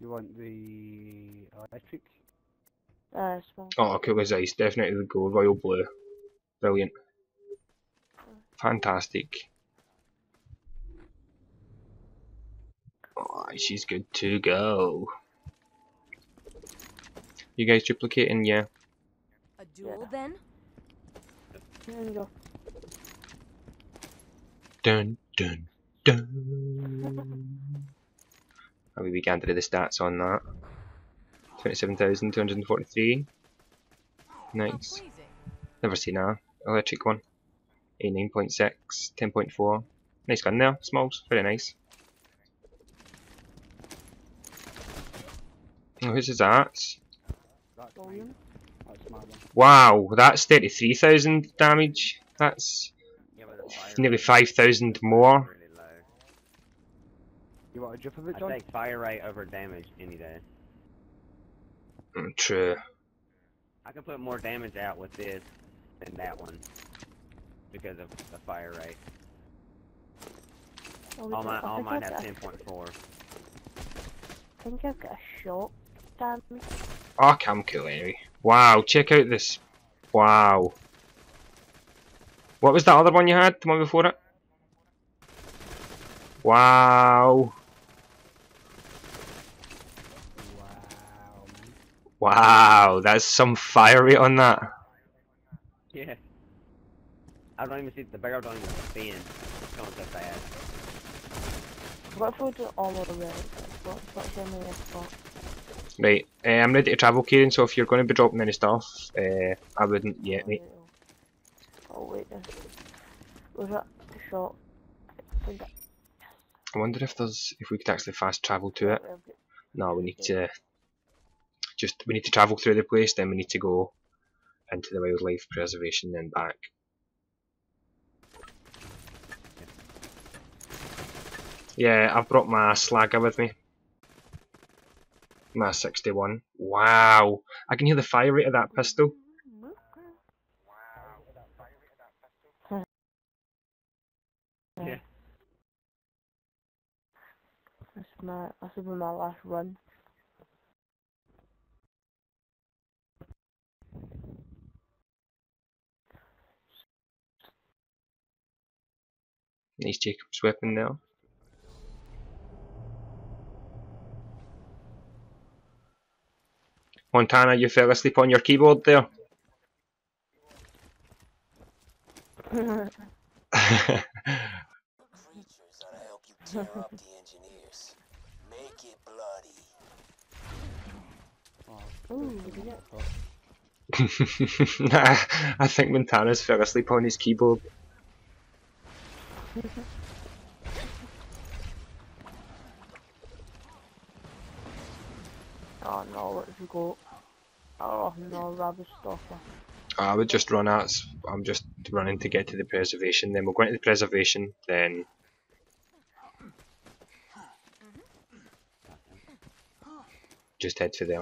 You want the electric? Small. Oh, okay, it was ice. Definitely the gold. Royal blue. Brilliant. Fantastic. Oh, she's good to go. You guys duplicating? Yeah. A duel, then? There we go. Dun, dun, dun. How we began to do the stats on that. 27,243. Nice. Never seen that. Electric one. 89.6, 10.4. Nice gun there, Smalls. Very nice. Oh, whose is that? Wow, that's 33,000 damage. That's nearly 5,000 more. You want a drip of it, John? I take fire rate over damage any day. True. I can put more damage out with this than that one because of the fire rate. All mine have 10.4. I think I've got a short damage. Oh, cam cool anyway. Wow, check out this. Wow. What was that other one you had? The one before it? Wow. Wow, that's some fire rate on that. Yeah. I don't even see the barrel, don't even spin. It's going so fast. What if we do all over there? What's in the spot? Right, I'm ready to travel, Kieran, so if you're going to be dropping any stuff, I wouldn't yet, mate. Oh, wait then. Was that a shot? I wonder if there's, if we could actually fast travel to it. No, we need to just, we need to travel through the place, then we need to go into the wildlife preservation, then back. Yeah, I've brought my slagger with me. My 61. Wow, I can hear the fire rate of that pistol. Wow. Yeah. That's been my last run. Nice Jacob's weapon now. Montana, you fell asleep on your keyboard there. I think Montana's fell asleep on his keyboard. Oh no, let's go. Oh no, rubbish stuff. I would just run out. I'm just running to get to the preservation, then we'll go into the preservation, then. Just head for there.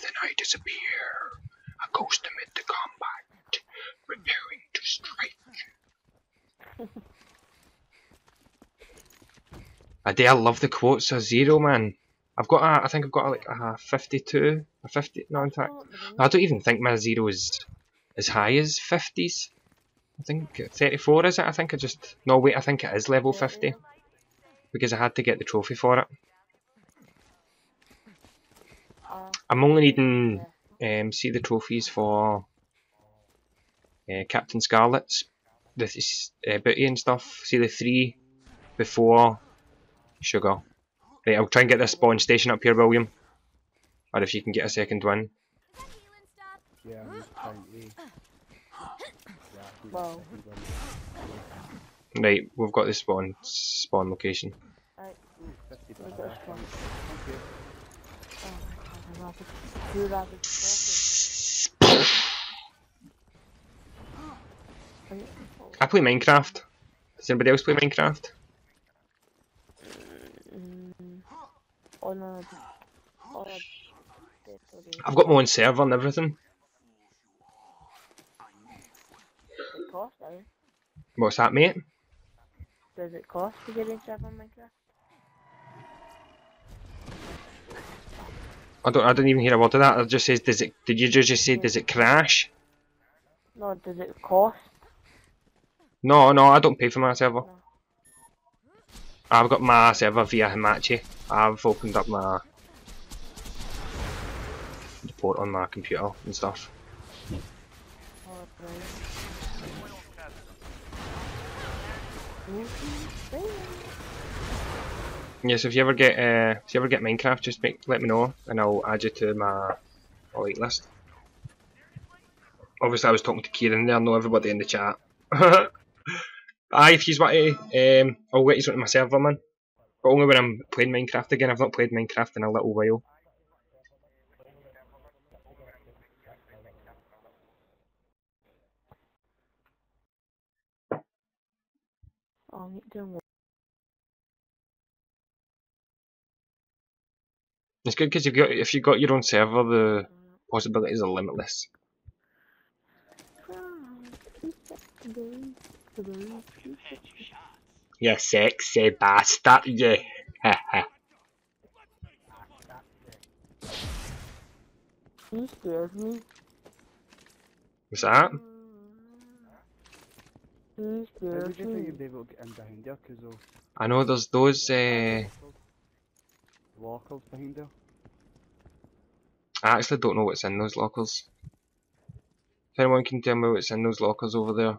Then I disappear. A ghost amid the combat, preparing to strike. I do. I love the quotes of Zero, man. I've got a, I think I've got a, like a 52, a 50, no in fact, I don't even think my Zero is as high as 50s. I think 34 is it? I think I just, no wait, I think it is level 50 because I had to get the trophy for it. I'm only needing, see the trophies for Captain Scarlet's, this booty and stuff, see the 3 before Sugar. Right, I'll try and get this spawn station up here, William. Or if you can get a second one. Yeah, wow. Right, we've got the spawn location. Right. I play Minecraft. Does anybody else play Minecraft? I've got my own server and everything. Does it cost, eh? What's that, mate? Does it cost to get into Minecraft? I don't even hear a word of that. It just says, does it? Did you just say, does it crash? No, does it cost? No, no, I don't pay for my server. No. I've got my server via Hamachi. I've opened up my port on my computer and stuff. Yeah, so if you ever get Minecraft, just let me know and I'll add you to my elite list. Obviously I was talking to Kieran there, I know everybody in the chat. Aye, if you want to, I'll let you onto my server, man. But only when I'm playing Minecraft again. I've not played Minecraft in a little while. It's good because if you've got your own server, the possibilities are limitless. You sexy bastard, yeah. You scared me. What's that? I know there's those lockers behind her. I actually don't know what's in those lockers. If anyone can tell me what's in those lockers over there.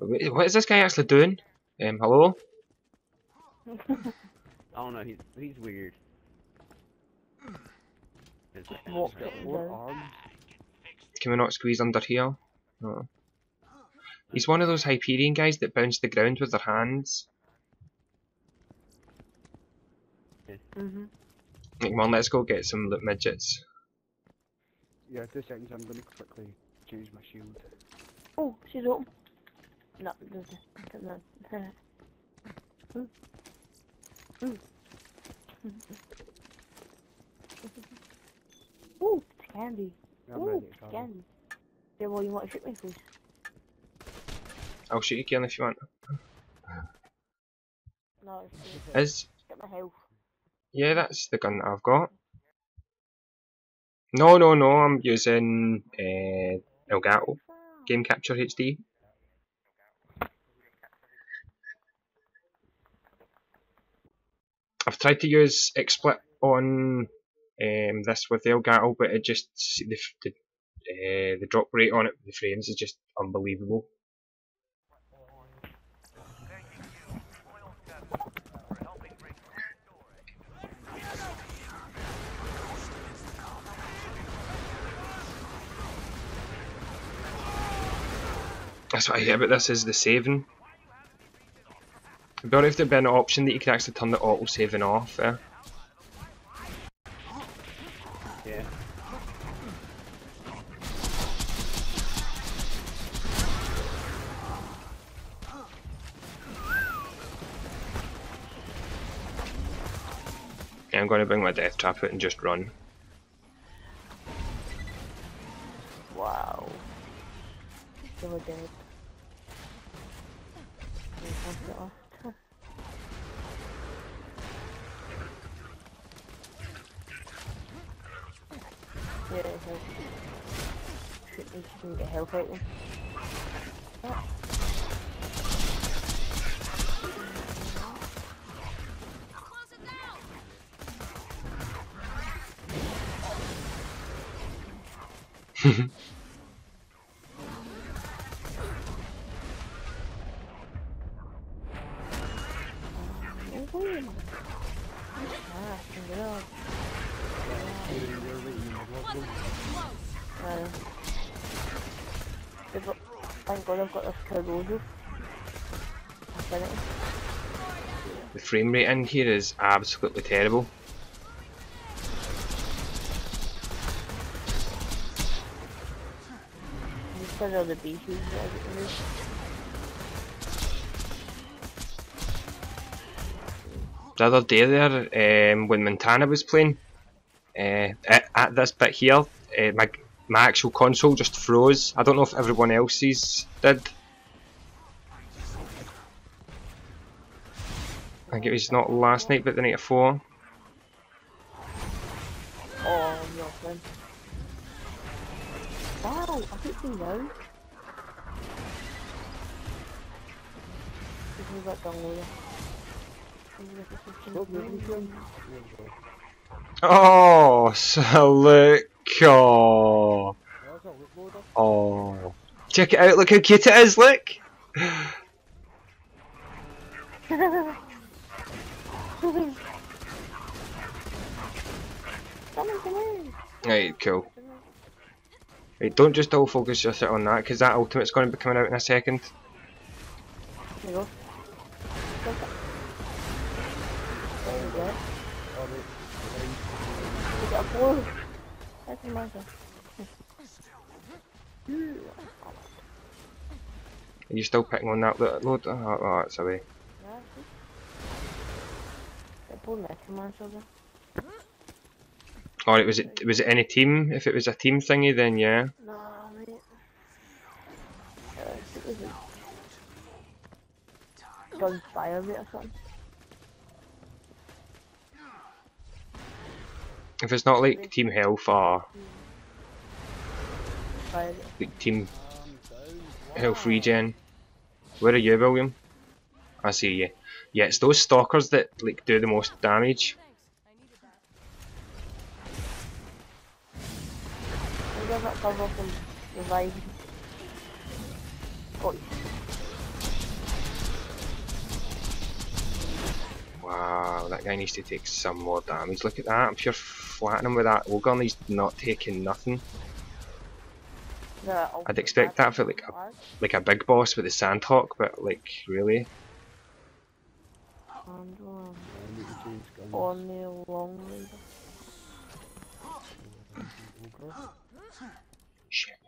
What is this guy actually doing? Hello? Oh no, he's weird. Can we not squeeze under here? No. He's one of those Hyperion guys that bounce the ground with their hands. Come on, let's go get some loot midgets. Yeah, 2 seconds, I'm going to quickly change my shield. Oh, she's open. No, Ooh, it's candy. Yeah, ooh, it's candy. Yeah, well, you want to shoot me first? I'll shoot you again if you want. No, it's get my health. Yeah, that's the gun that I've got. No, no, no, I'm using Elgato Game Capture HD. I've tried to use XSplit on this with the Elgato, but it just the drop rate on it, the frames, is just unbelievable. That's what I hear about this, is the saving. It'd be alright if there'd been an option that you could actually turn the auto saving off. Yeah. Yeah, I'm going to bring my death trap out and just run. Wow. Still dead. Yeah, should we get help out then? Oh. Thank God I've got this corrosive. The frame rate in here is absolutely terrible. These are all the beaches that I get moved. The other day there, when Montana was playing, at this bit here, my actual console just froze. I don't know if everyone else's did. I think it was not last night, but the night before. Oh, then. Wow, I keep seeing those. This is like down here. Oh, Silico! Oh, check it out! Look how cute it is! Look. Right, cool. Right, don't just all focus just on that, because that ultimate's going to be coming out in a second. Whoa. That's amazing. Are you still picking on that load? Oh, that's away. Alright, was it any team? If it was a team thingy, then yeah. No, mate. It was a gunfire bit or something. If it's not like Team Health or like Team Health Regen. Where are you, William? I see you. Yeah, it's those stalkers that like do the most damage. Wow, that guy needs to take some more damage. Look at that, I'm pure flatten him with that ogre and he's not taking nothing. I'd expect that for like a big boss with the Sandhawk, but like really. Shit.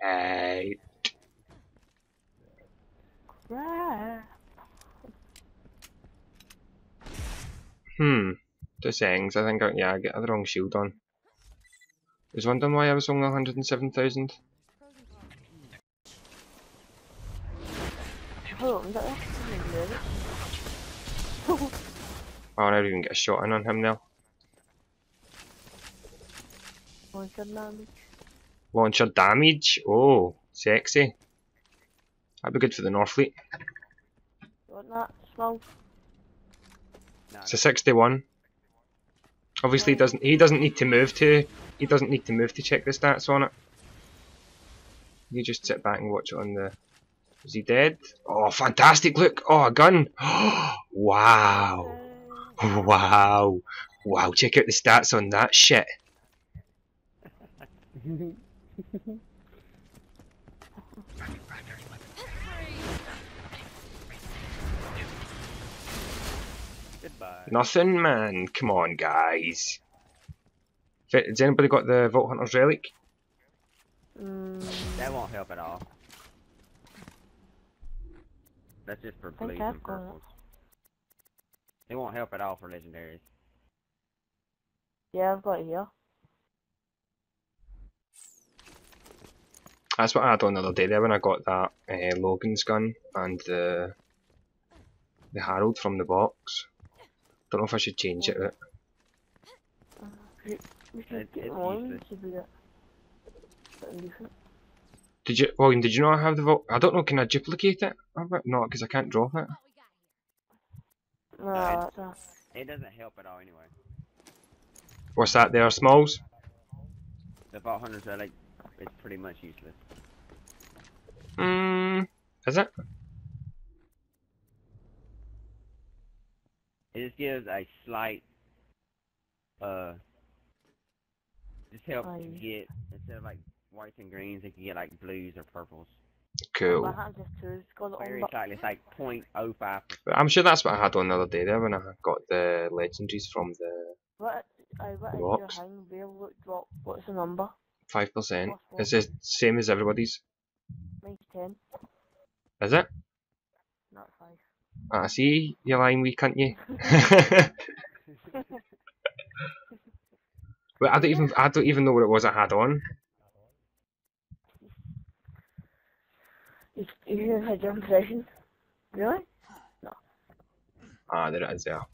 The settings, I think, yeah, I get the wrong shield on. I was wondering why I was only 107,000. Oh, I never even get a shot in on him now. Launcher damage. Launcher damage? Oh, sexy. That'd be good for the North Fleet. You want that small? It's a 61. Obviously, he doesn't need to move to check the stats on it. You just sit back and watch it on the. Is he dead? Oh, fantastic! Look, oh, a gun! Wow, wow, wow! Check out the stats on that shit. Nothing, man. Come on, guys. Has anybody got the Vault Hunter's Relic? That won't help at all. That's just for blues and purples. It won't help at all for legendaries. Yeah, I've got it here. That's what I had on the other day there when I got that Logan's gun and the Harold from the box. Don't know if I should change it. Did you, William? Did you know I have the vault? I don't know. Can I duplicate it? No, because I can't drop it. No, it doesn't help at all anyway. What's that there, Smalls? The Vault Hunter's Relic is pretty much useless. Is it? It just gives a slight, just helps you get, instead of like whites and greens, it can get like blues or purples. Cool. Very slightly, it's like 0.05%. I'm sure that's what I had on the other day there when I got the legendaries from the box. What's the number? 5%. It's the same as everybody's. Mine's 10. Is it? Not 5. Ah, see, you're lying, wee cunt, you. Well, I don't even know what it was I had on. You had your impression, really? No. Ah, there it is there.